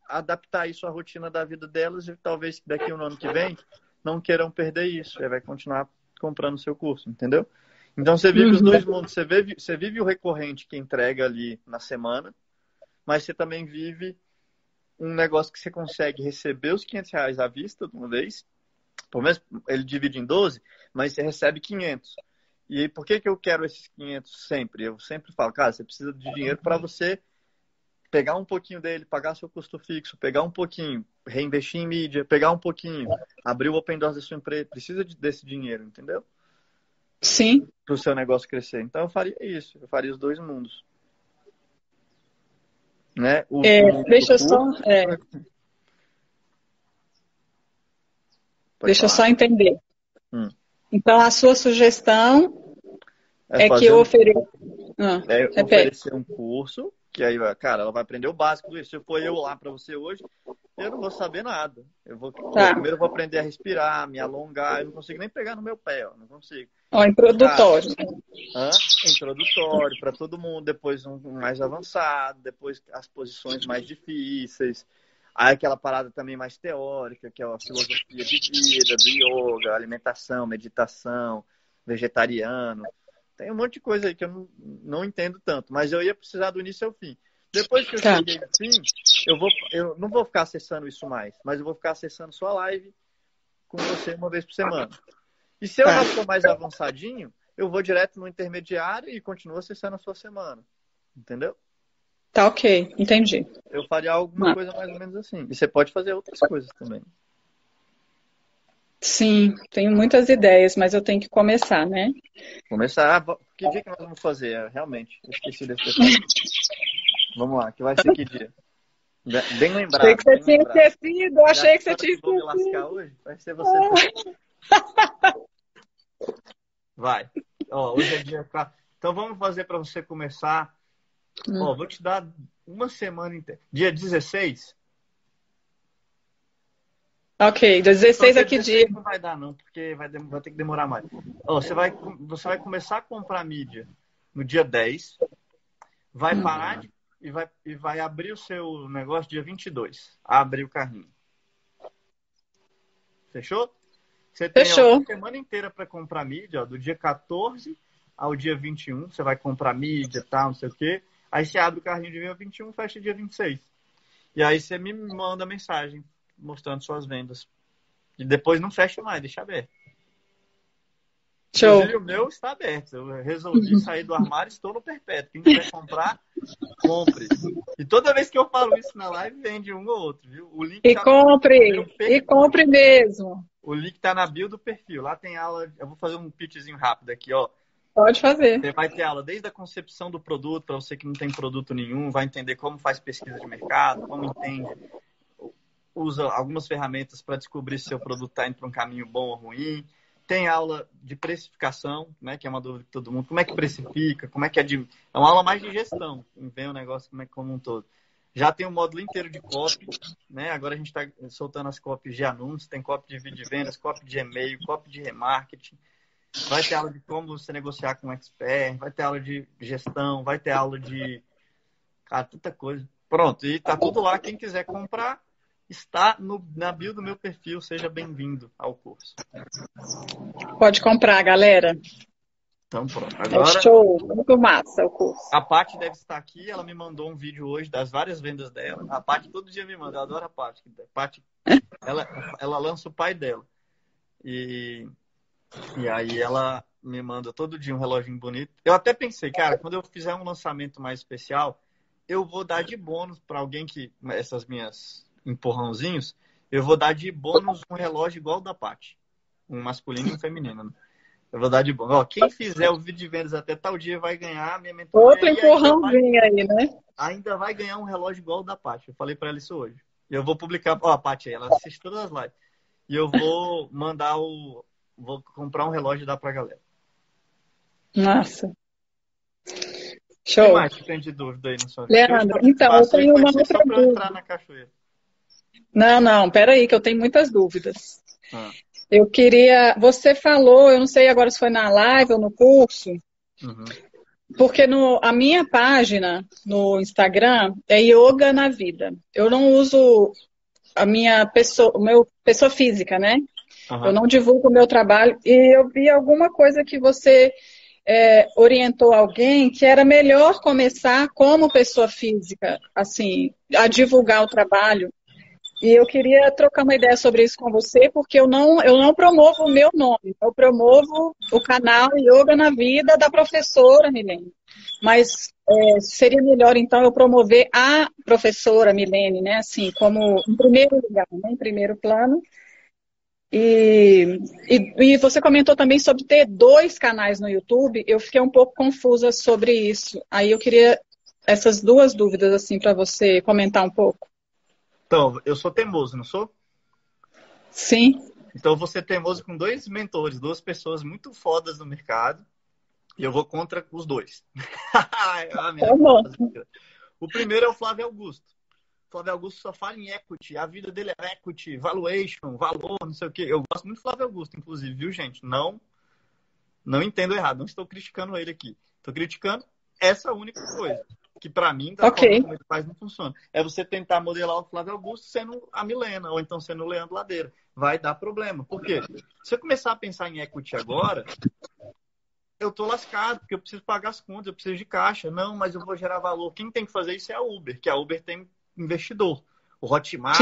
adaptar isso à rotina da vida delas e talvez daqui no ano que vem não queiram perder isso. E vai continuar comprando o seu curso, entendeu? Então você vive os dois mundos. Você vive o recorrente que entrega ali na semana, mas você também vive... um negócio que você consegue receber os R$500 à vista de uma vez, pelo menos ele divide em 12, mas você recebe 500. E por que eu quero esses 500 sempre? Eu sempre falo, cara, você precisa de dinheiro para você pegar um pouquinho dele, pagar seu custo fixo, pegar um pouquinho, reinvestir em mídia, pegar um pouquinho, abrir o open doors da sua empresa, precisa desse dinheiro, entendeu? Sim. Para o seu negócio crescer. Então eu faria isso, eu faria os dois mundos. Né? Deixa eu só entender. Então a sua sugestão é que eu ofereça um curso que aí, cara, ela vai aprender o básico disso. Se eu for eu lá para você hoje, eu não vou saber nada. Primeiro eu vou aprender a respirar, me alongar. Eu não consigo nem pegar no meu pé, ó. Não consigo. Ó, introdutório. Introdutório para todo mundo. Depois um mais avançado. Depois as posições mais difíceis. Aí aquela parada também mais teórica, que é a filosofia de vida, do yoga, alimentação, meditação, vegetariano. Tem um monte de coisa aí que eu não entendo tanto, mas eu ia precisar do início ao fim. Depois que eu cheguei no fim, eu não vou ficar acessando isso mais, mas eu vou ficar acessando sua live com você uma vez por semana. E se eu já for mais avançadinho, eu vou direto no intermediário e continuo acessando a sua semana. Entendeu? Tá, ok. Entendi. Eu faria alguma coisa mais ou menos assim. E você pode fazer outras coisas também. Sim, tenho muitas ideias, mas eu tenho que começar, né? Começar. Que dia que nós vamos fazer? Realmente, eu esqueci desse detalhe. Vamos lá, que vai ser que dia? Bem lembrado. Achei que você tinha esquecido, achei que você tinha esquecido. Vou me lascar hoje? Vai ser você. Vai. Ó, hoje é dia 4. Então vamos fazer para você começar. Ó, vou te dar uma semana inteira. Dia 16. Ok, 16 aqui dia. Não vai dar não, porque vai ter que demorar mais. Oh, você vai começar a comprar mídia no dia 10, vai parar e vai abrir o seu negócio dia 22. Abrir o carrinho. Fechou? Você tem uma semana inteira para comprar mídia, ó, do dia 14 ao dia 21. Você vai comprar mídia e tal, não sei o quê. Aí você abre o carrinho dia 21, fecha dia 26. E aí você me manda mensagem mostrando suas vendas. E depois não fecha mais, deixa aberto. Show. O meu está aberto. Eu resolvi sair do armário e estou no perpétuo. Quem quiser comprar, compre. E toda vez que eu falo isso na live, vende um ou outro, viu? O link compre mesmo. O link está na bio do perfil. Lá tem aula. Eu vou fazer um pitchzinho rápido aqui, ó. Pode fazer. Você vai ter aula desde a concepção do produto, para você que não tem produto nenhum, vai entender como faz pesquisa de mercado, como entende... usa algumas ferramentas para descobrir se o produto está indo para um caminho bom ou ruim. Tem aula de precificação, né, que é uma dúvida de todo mundo. Como é que precifica? Como é que é uma aula mais de gestão. Vem o negócio como um todo. Já tem um módulo inteiro de copy, né? Agora a gente está soltando as copies de anúncios, tem copy de vídeo de vendas, copy de e-mail, copy de remarketing. Vai ter aula de como você negociar com um expert, vai ter aula de gestão, vai ter aula de... Cara, tanta coisa. Pronto, e tá tudo lá. Quem quiser comprar, está na bio do meu perfil. Seja bem-vindo ao curso. Pode comprar, galera. Então, pronto. Agora, é show, muito massa o curso. A Pathy deve estar aqui, ela me mandou um vídeo hoje das várias vendas dela. A Pathy todo dia me manda, eu adoro a Pathy. Pathy ela lança o pai dela. E aí ela me manda todo dia um reloginho bonito. Eu até pensei, cara, quando eu fizer um lançamento mais especial, eu vou dar de bônus para alguém que... Essas minhas empurrãozinhos, eu vou dar de bônus um relógio igual o da Pathy. Um masculino e um feminino, né? Eu vou dar de bom. Ó, quem fizer o vídeo de vendas até tal dia vai ganhar a minha mentoria. Outro empurrãozinho aí, né? Ainda vai ganhar um relógio igual o da Pathy. Eu falei para ela isso hoje. Eu vou publicar... Ó, a Pathy, ela assiste todas as lives. E eu vou mandar o... Vou comprar um relógio e dar pra galera. Nossa. Show. Tem mais que tem de dúvida aí na sua vida? Leandro, então, eu tenho uma outra dúvida. Entrar na cachoeira. Não, peraí, que eu tenho muitas dúvidas. Eu queria... Você falou, eu não sei agora se foi na live ou no curso, porque a minha página no Instagram é Yoga na Vida. Eu não uso a minha pessoa física, né? Eu não divulgo o meu trabalho. E eu vi alguma coisa que você orientou alguém que era melhor começar como pessoa física, assim, a divulgar o trabalho. E eu queria trocar uma ideia sobre isso com você, porque eu não promovo o meu nome. Eu promovo o canal Yoga na Vida da professora Myllene. Mas seria melhor, então, eu promover a professora Myllene, né? Assim, como em primeiro lugar, né? Em primeiro plano. E você comentou também sobre ter 2 canais no YouTube. Eu fiquei um pouco confusa sobre isso. Aí eu queria essas 2 dúvidas, assim, para você comentar um pouco. Então, eu sou teimoso, não sou? Sim. Então, eu vou ser teimoso com 2 mentores, 2 pessoas muito fodas no mercado. E eu vou contra os 2. O primeiro é o Flávio Augusto. O Flávio Augusto só fala em equity. A vida dele é equity, valuation, valor, não sei o quê. Eu gosto muito do Flávio Augusto, inclusive, viu, gente? Não entendo errado. Não estou criticando ele aqui. Estou criticando essa única coisa. Que pra mim, da forma como ele faz, não funciona. É você tentar modelar o Flávio Augusto sendo a Myllene, ou então sendo o Leandro Ladeira. Vai dar problema. Por quê? Se eu começar a pensar em equity agora, eu tô lascado, porque eu preciso pagar as contas, eu preciso de caixa. Não, mas eu vou gerar valor. Quem tem que fazer isso é a Uber, que a Uber tem investidor. O Hotmart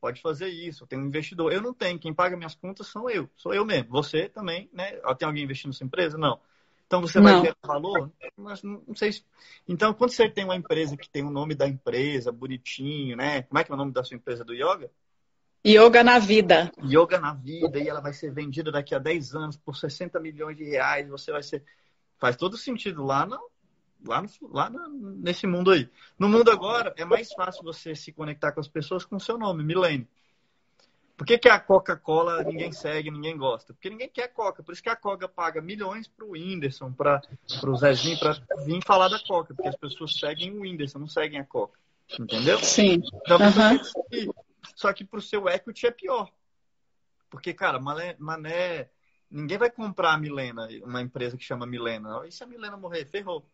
pode fazer isso, tem um investidor. Eu não tenho. Quem paga minhas contas sou eu mesmo. Você também, né? Tem alguém investindo na sua empresa? Não. Então, você vai ter valor? Mas não sei se... Então, quando você tem uma empresa que tem o nome da empresa bonitinho, né? Como é que é o nome da sua empresa do yoga? Yoga na Vida. Yoga na Vida. E ela vai ser vendida daqui a 10 anos por 60 milhões de reais. Você vai ser... Faz todo sentido nesse mundo aí. No mundo agora, é mais fácil você se conectar com as pessoas com o seu nome, Myllene. Por que a Coca-Cola ninguém segue, ninguém gosta? Porque ninguém quer Coca. Por isso que a Coca paga milhões para o Whindersson, para o Zezinho, para vir falar da Coca. Porque as pessoas seguem o Whindersson, não seguem a Coca. Entendeu? Sim. Então, só que para o seu equity é pior. Porque, cara, ninguém vai comprar a Myllene, uma empresa que chama Myllene. E se a Myllene morrer? Ferrou.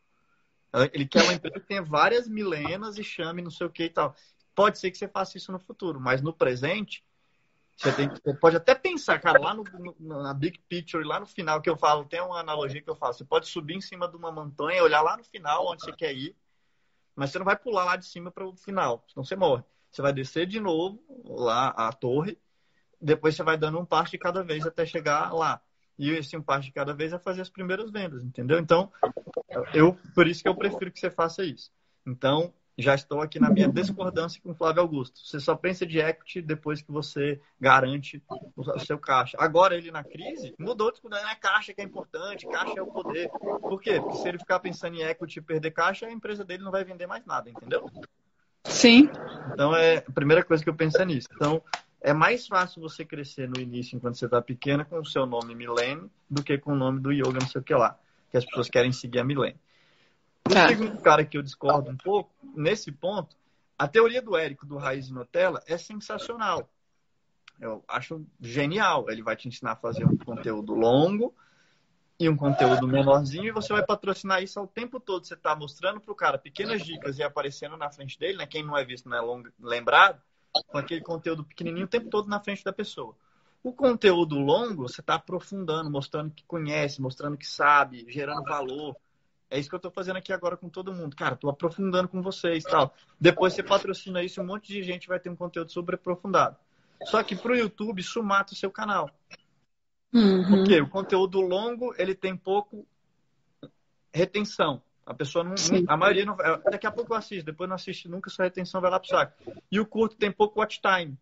Ele quer uma empresa que tenha várias Myllene e chame não sei o que e tal. Pode ser que você faça isso no futuro, mas no presente... Você pode até pensar, cara, lá na big picture, lá no final que eu falo, tem uma analogia que eu falo, você pode subir em cima de uma montanha, olhar lá no final onde você quer ir, mas você não vai pular lá de cima para o final, senão você morre. Você vai descer de novo lá a torre, depois você vai dando um passo de cada vez até chegar lá. E esse um passo de cada vez é fazer as primeiras vendas, entendeu? Então, por isso que eu prefiro que você faça isso. Então... Já estou aqui na minha discordância com o Flávio Augusto. Você só pensa de equity depois que você garante o seu caixa. Agora, ele na crise, mudou. Não é caixa que é importante, caixa é o poder. Por quê? Porque se ele ficar pensando em equity e perder caixa, a empresa dele não vai vender mais nada, entendeu? Sim. Então, é a primeira coisa que eu penso nisso. Então, é mais fácil você crescer no início, enquanto você está pequena, com o seu nome Myllene, do que com o nome do yoga não sei o que lá. Que as pessoas querem seguir a Myllene. O segundo cara que eu discordo um pouco, nesse ponto, A teoria do Érico do Raiz e Nutella é sensacional. Eu acho genial. Ele vai te ensinar a fazer um conteúdo longo e um conteúdo menorzinho e você vai patrocinar isso ao tempo todo. Você está mostrando para o cara pequenas dicas e aparecendo na frente dele, né? Quem não é visto não é lembrado, com aquele conteúdo pequenininho o tempo todo na frente da pessoa. O conteúdo longo, você está aprofundando, mostrando que conhece, mostrando que sabe, gerando valor. É isso que eu estou fazendo aqui agora com todo mundo. Cara, estou aprofundando com vocês e tal. Depois você patrocina isso, um monte de gente vai ter um conteúdo super aprofundado. Só que para o YouTube, isso mata o seu canal. Porque o conteúdo longo, ele tem pouco retenção. A pessoa não... A maioria não... Daqui a pouco eu assisto, depois não assiste nunca, sua retenção vai lá pro saco. E o curto tem pouco watch time.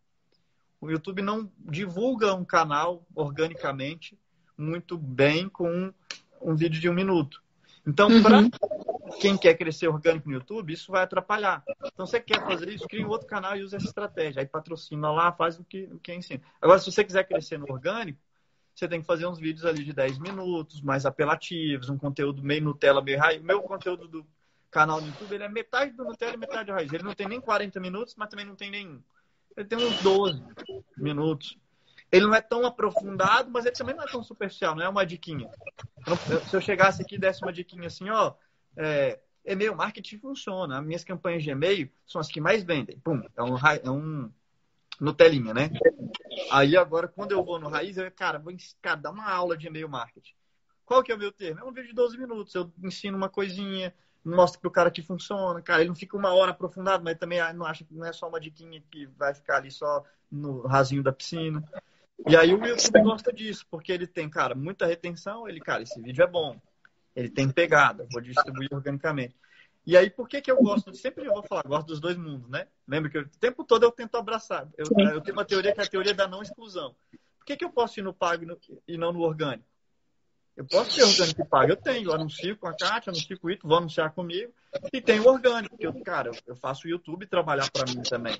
O YouTube não divulga um canal organicamente muito bem com um vídeo de 1 minuto. Então, para quem quer crescer orgânico no YouTube, isso vai atrapalhar. Então, se você quer fazer isso, cria um outro canal e usa essa estratégia. Aí patrocina lá, faz o que ensina. Agora, se você quiser crescer no orgânico, você tem que fazer uns vídeos ali de 10 minutos, mais apelativos, um conteúdo meio Nutella, meio raiz. O meu conteúdo do canal do YouTube, ele é metade do Nutella e metade do raiz. Ele não tem nem 40 minutos, mas também não tem nenhum. Ele tem uns 12 minutos. Ele não é tão aprofundado, mas ele também não é tão superficial, não é uma diquinha. Se eu chegasse aqui e desse uma diquinha assim, ó, e-mail marketing funciona. As minhas campanhas de e-mail são as que mais vendem. Pum, é um Nutelinha, né? Aí agora, quando eu vou no raiz, eu, cara, vou dar uma aula de e-mail marketing. Qual que é o meu termo? É um vídeo de 12 minutos. Eu ensino uma coisinha, mostro pro cara que funciona. Cara, ele não fica 1 hora aprofundado, mas também não acha que não é só uma diquinha que vai ficar ali só no rasinho da piscina. E aí o YouTube gosta disso, porque ele tem, cara, muita retenção, ele, cara, esse vídeo é bom, ele tem pegada, vou distribuir organicamente. E aí, por que que eu gosto? Sempre eu vou falar, gosto dos dois mundos, né? Lembra que o tempo todo eu tento abraçar. Eu tenho uma teoria que é a teoria da não exclusão. Por que que eu posso ir no pago e não no orgânico? Eu posso ter orgânico e pago, eu tenho, eu anuncio com a Kátia, anuncio com o Ito, vou anunciar comigo, e tem o orgânico, porque, cara, eu faço o YouTube trabalhar para mim também.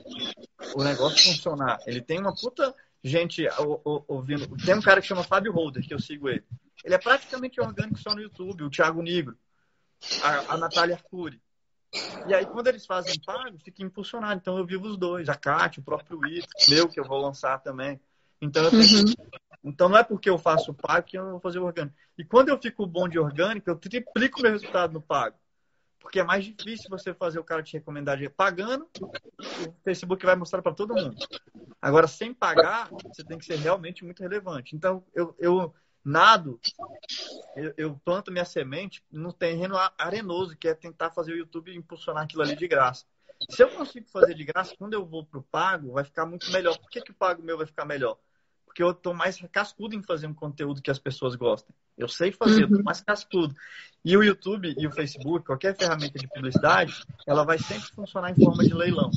O negócio funcionar, ele tem uma puta... Gente, ouvindo, tem um cara que chama Fábio Holder, que eu sigo ele. Ele é praticamente orgânico só no YouTube, o Thiago Nigro, a Natália Arcuri. E aí, quando eles fazem pago, fica impulsionado. Então, eu vivo os dois, a Kátia, o próprio Ito, meu, que eu vou lançar também. Então, eu tenho... Então, não é porque eu faço pago que eu não vou fazer orgânico. E quando eu fico bom de orgânico, eu triplico meu resultado no pago. Porque é mais difícil você fazer o cara te recomendar pagando, o Facebook vai mostrar para todo mundo. Agora, sem pagar, você tem que ser realmente muito relevante. Então, eu planto minha semente no terreno arenoso, que é tentar fazer o YouTube impulsionar aquilo ali de graça. Se eu consigo fazer de graça, quando eu vou pro pago, vai ficar muito melhor. Por que que o pago meu vai ficar melhor? Porque eu tô mais cascudo em fazer um conteúdo que as pessoas gostem. Eu sei fazer, eu tô mais cascudo. E o YouTube e o Facebook, qualquer ferramenta de publicidade, ela vai sempre funcionar em forma de leilão.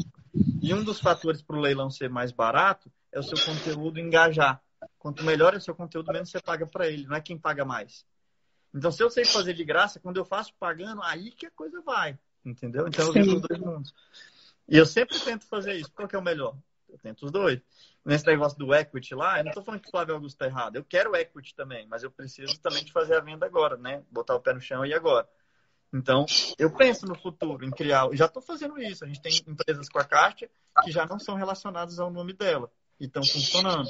E um dos fatores para o leilão ser mais barato é o seu conteúdo engajar. Quanto melhor é o seu conteúdo, menos você paga para ele. Não é quem paga mais. Então, se eu sei fazer de graça, quando eu faço pagando, aí que a coisa vai. Entendeu? Então, eu vivo os dois mundos. E eu sempre tento fazer isso. Qual que é o melhor? Eu tento os dois. Nesse negócio do equity lá, eu não estou falando que o Flávio Augusto está errado. Eu quero equity também, mas eu preciso também de fazer a venda agora, né? Botar o pé no chão e agora. Então, eu penso no futuro, em criar... Já estou fazendo isso. A gente tem empresas com a Caixa que já não são relacionadas ao nome dela e estão funcionando.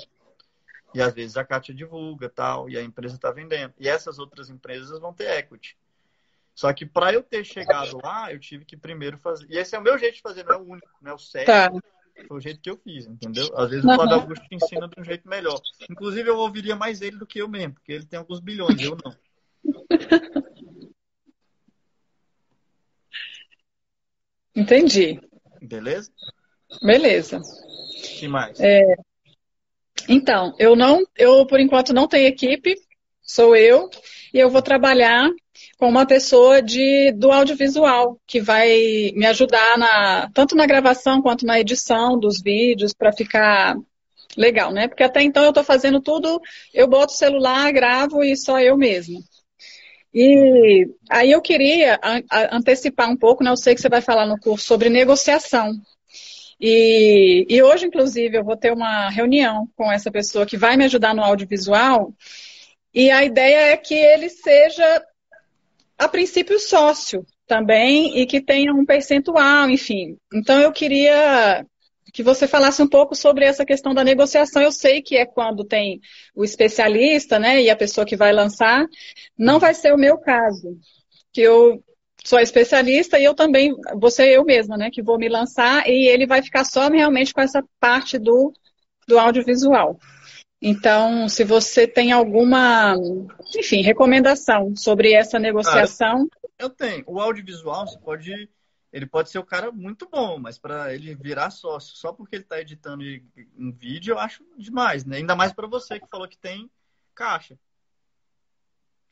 E, às vezes, a Caixa divulga tal, e a empresa está vendendo. E essas outras empresas vão ter equity. Só que, para eu ter chegado lá, eu tive que primeiro fazer... E esse é o meu jeito de fazer, não é o único, não é o certo. Tá. Foi o jeito que eu fiz, entendeu? Às vezes o Flávio Augusto te ensina de um jeito melhor. Inclusive, eu ouviria mais ele do que eu mesmo, porque ele tem alguns bilhões, eu não. Entendi. Beleza? Beleza. O que mais? Então, eu por enquanto não tenho equipe, sou eu, e eu vou trabalhar com uma pessoa do audiovisual, que vai me ajudar tanto na gravação quanto na edição dos vídeos, para ficar legal, né? Porque até então eu estou fazendo tudo, eu boto o celular, gravo e só eu mesma. E aí eu queria antecipar um pouco, né? Eu sei que você vai falar no curso sobre negociação. E hoje, inclusive, eu vou ter uma reunião com essa pessoa que vai me ajudar no audiovisual, e a ideia é que ele seja, a princípio, sócio, também e que tenha um percentual, enfim. Então, eu queria que você falasse um pouco sobre essa questão da negociação. Eu sei que é quando tem o especialista, né, e a pessoa que vai lançar. Não vai ser o meu caso, que eu sou especialista e eu também, eu mesma, né, que vou me lançar e ele vai ficar só realmente com essa parte do audiovisual. Então, se você tem alguma, enfim, recomendação sobre essa negociação. Eu tenho. O audiovisual, ele pode ser um cara muito bom, mas para ele virar sócio, só porque ele está editando um vídeo, eu acho demais, né? Ainda mais para você que falou que tem caixa.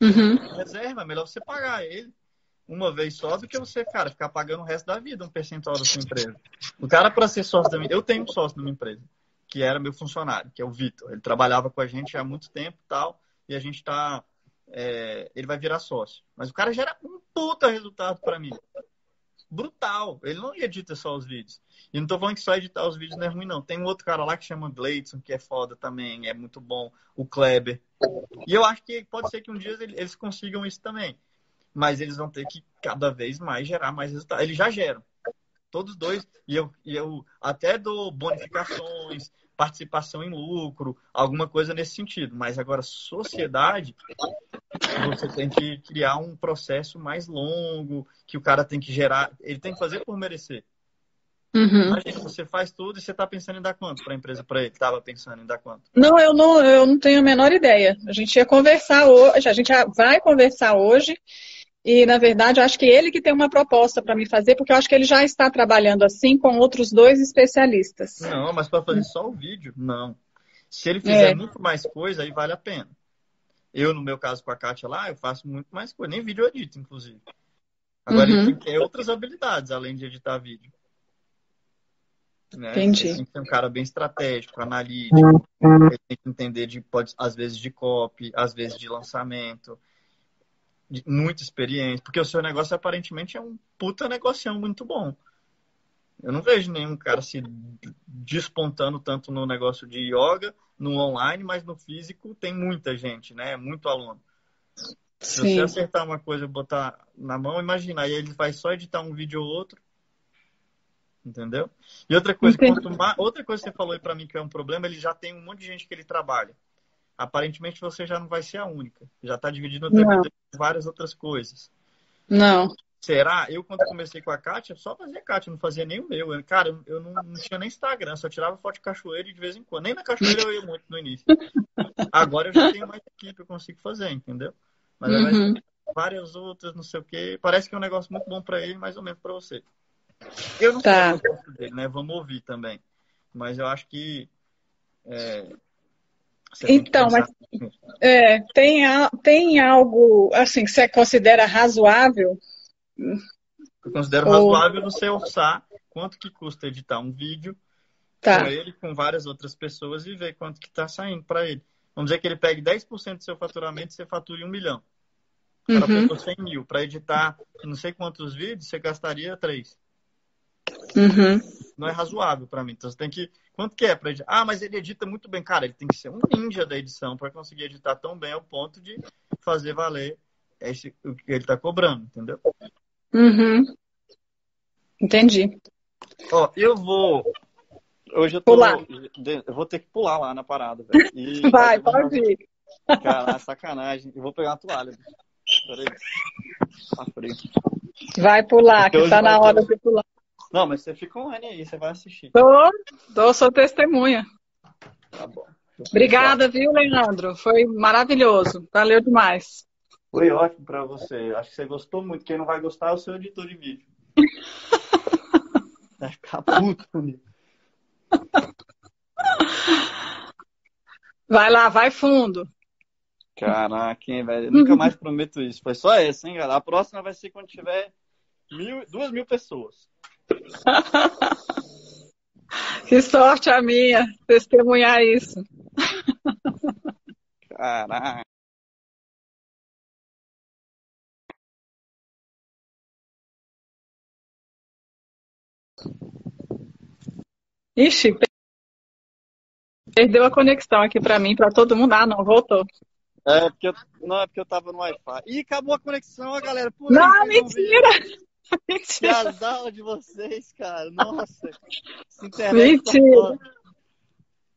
Uhum. Reserva, é melhor você pagar ele uma vez só do que você, cara, ficar pagando o resto da vida um percentual da sua empresa. O cara, para ser sócio da minha... Eu tenho um sócio na minha empresa, que era meu funcionário, que é o Vitor. Ele trabalhava com a gente há muito tempo e tal, e a gente tá... ele vai virar sócio. Mas o cara gera um puta resultado para mim. Brutal. Ele não edita só os vídeos. E não tô falando que só editar os vídeos não é ruim, não. Tem um outro cara lá que chama Gleidson, que é foda também, é muito bom. O Kleber. E eu acho que pode ser que um dia eles consigam isso também. Mas eles vão ter que cada vez mais gerar mais resultados. Eles já geram. Todos dois. E eu até dou bonificações, participação em lucro, alguma coisa nesse sentido. Mas agora, sociedade, você tem que criar um processo mais longo, que o cara tem que gerar. Ele tem que fazer por merecer. Uhum. Imagina, você faz tudo e você está pensando em dar quanto para a empresa, para ele? Estava pensando em dar quanto? Não, eu não tenho a menor ideia. A gente ia conversar hoje, a gente vai conversar hoje. E, na verdade, eu acho que ele que tem uma proposta para me fazer, porque eu acho que ele já está trabalhando assim com outros dois especialistas. Não, mas para fazer só o vídeo, não. Se ele fizer muito mais coisa, aí vale a pena. Eu, no meu caso, com a Kátia lá, eu faço muito mais coisa. Nem vídeo eu edito, inclusive. Agora, ele tem que ter outras habilidades, além de editar vídeo. Né? Entendi. Ele tem que ser um cara bem estratégico, analítico. Ele tem que entender, às vezes, de copy, às vezes, de lançamento. Muita experiência, porque o seu negócio aparentemente é um puta negocião muito bom. Eu não vejo nenhum cara se despontando tanto no negócio de yoga, no online, mas no físico tem muita gente, né? Muito aluno. Sim. Se você acertar uma coisa e botar na mão, imagina, aí ele vai só editar um vídeo ou outro. Entendeu? E outra coisa, outra coisa que você falou aí pra mim que é um problema, ele já tem um monte de gente que ele trabalha. Aparentemente você já não vai ser a única. Já está dividindo o tempo em várias outras coisas. Não. Será? Eu, quando comecei com a Kátia, só fazia Kátia, não fazia nem o meu. Cara, eu não tinha nem Instagram, só tirava foto de cachoeira e de vez em quando. Nem na cachoeira eu ia muito no início. Agora eu já tenho mais equipe, eu consigo fazer, entendeu? Mas várias outras, não sei o quê. Parece que é um negócio muito bom para ele, mais ou menos para você. Eu não sei o negócio dele, né? Vamos ouvir também. Mas eu acho que... Então, mas tem algo assim que você considera razoável? Eu considero razoável você orçar quanto que custa editar um vídeo com ele, com várias outras pessoas e ver quanto que está saindo para ele. Vamos dizer que ele pegue 10% do seu faturamento e você fature 1 milhão. Para pegou 100 mil. Para editar não sei quantos vídeos, você gastaria 3. Não é razoável para mim. Então você tem que... Quanto que é para editar? Ah, mas ele edita muito bem. Cara, ele tem que ser um ninja da edição para conseguir editar tão bem ao ponto de fazer valer o que ele tá cobrando, entendeu? Entendi. Ó, eu vou... Hoje eu tô... Pular. Eu vou ter que pular lá na parada, velho. E... Vai, pode ir. Cara, sacanagem. Eu vou pegar uma toalha. Peraí. Tá frio. Vai pular, porque que tá na hora de pular. Não, mas você fica online aí, você vai assistir. Sou testemunha. Tá bom. Obrigada, viu, Leandro? Foi maravilhoso. Valeu demais. Foi ótimo pra você. Acho que você gostou muito. Quem não vai gostar é o seu editor de vídeo. Vai ficar puto comigo. Vai lá, vai fundo. Caraca, hein, velho? Eu nunca mais prometo isso. Foi só essa, hein, galera? A próxima vai ser quando tiver 2.000 pessoas. Que sorte a minha testemunhar isso. Caraca. Ixi, perdeu a conexão aqui pra mim, pra todo mundo. Ah, não, voltou. É porque eu tava no Wi-Fi. Ih, acabou a conexão, ó, galera. Não, mentira! Que azar de vocês, cara. Nossa. Mentira.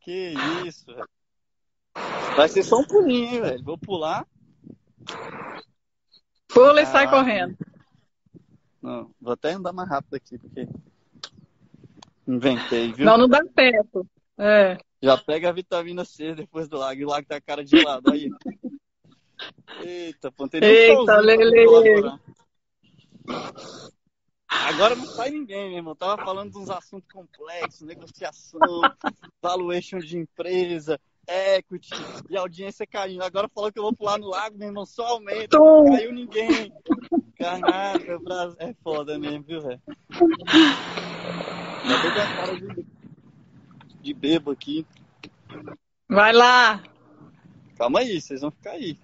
Que isso, velho. Vai ser só um pulinho, hein, velho. Vou pular. Pula e sai correndo. Não, vou até andar mais rápido aqui, porque inventei, viu? Não, não dá certo. É. Já pega a vitamina C depois do lago. E o lago tá a cara de lado. Aí. Eita, ponteiro. Eita, Lele. Agora não sai ninguém, meu irmão. Tava falando de uns assuntos complexos, negociação, valuation de empresa, equity e audiência caindo. Agora falou que eu vou pular no lago, meu irmão, só aumenta. Não caiu ninguém. Caraca, é foda mesmo, viu, velho? Ainda bem que a cara de bebo aqui. Vai lá. Calma aí, vocês vão ficar aí.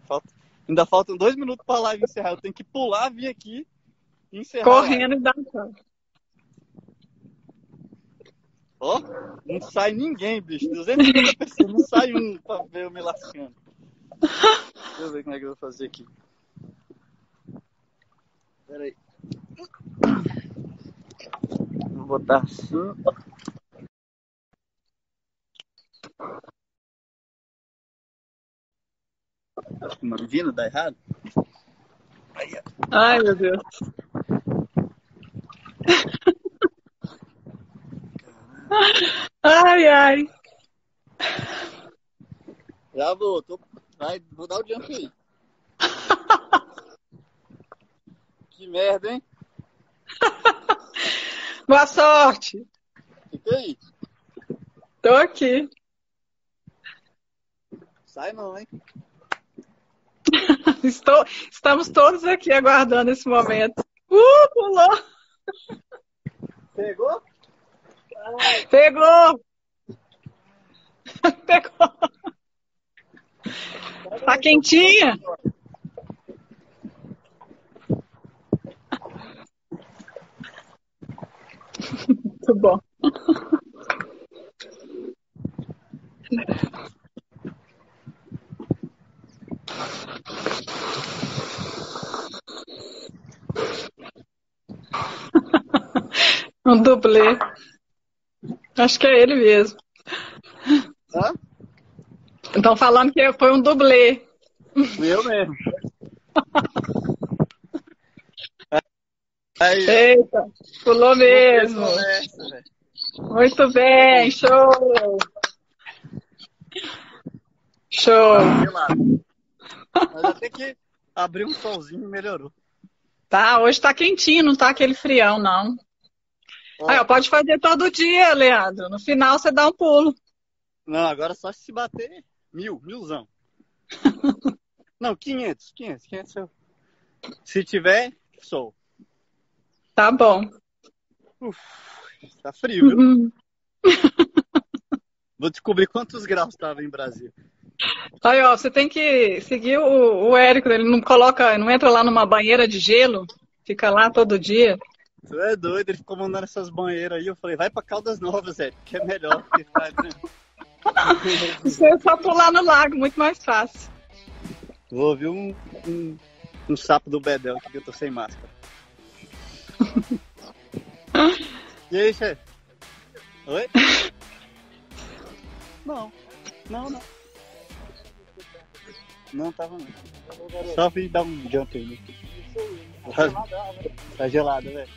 Ainda faltam 2 minutos pra live encerrar. Eu tenho que pular, vir aqui. Encerrar. Correndo e dançando. Ó, não sai ninguém, bicho. 250 pessoas, não sai um pra ver eu me lascando. Deixa eu ver como é que eu vou fazer aqui. Pera aí. Vou botar assim. Uma vina dá errado? Ai, meu Deus. Ai, ai. Já vou. Vou dar o jump aí. Que merda, hein? Boa sorte. Fica aí. Tô aqui. Sai não, hein? Estamos todos aqui aguardando esse momento. Pulou! Pegou? Ai. Pegou! Pegou! Tá quentinha? Muito bom. Um dublê. Acho que é ele mesmo. Hã? Estão falando que foi um dublê. Eu mesmo. Aí, eita, pulou mesmo. Muito bem, show. Show. Mas até que abriu um solzinho e melhorou. Tá, hoje tá quentinho, não tá aquele frião, não. Ó, aí, ó, pode fazer todo dia, Leandro. No final você dá um pulo. Não, agora só se bater 1000, milzão. Não, 500. Se tiver, sol. Tá bom. Uf, tá frio, viu? Vou descobrir quantos graus tava em Brasília. Aí, ó, você tem que seguir o Érico, ele não coloca, não entra lá numa banheira de gelo, fica lá todo dia. Tu é doido, ele ficou mandando essas banheiras aí, eu falei, vai pra Caldas Novas, Érico, que é melhor. Você é só pular no lago, muito mais fácil. Vou ouvir um sapo do Bedel aqui, que eu tô sem máscara. E aí, chefe? Oi? Não. Não tava não. Só fui dar um jump aí. Tá gelado, velho.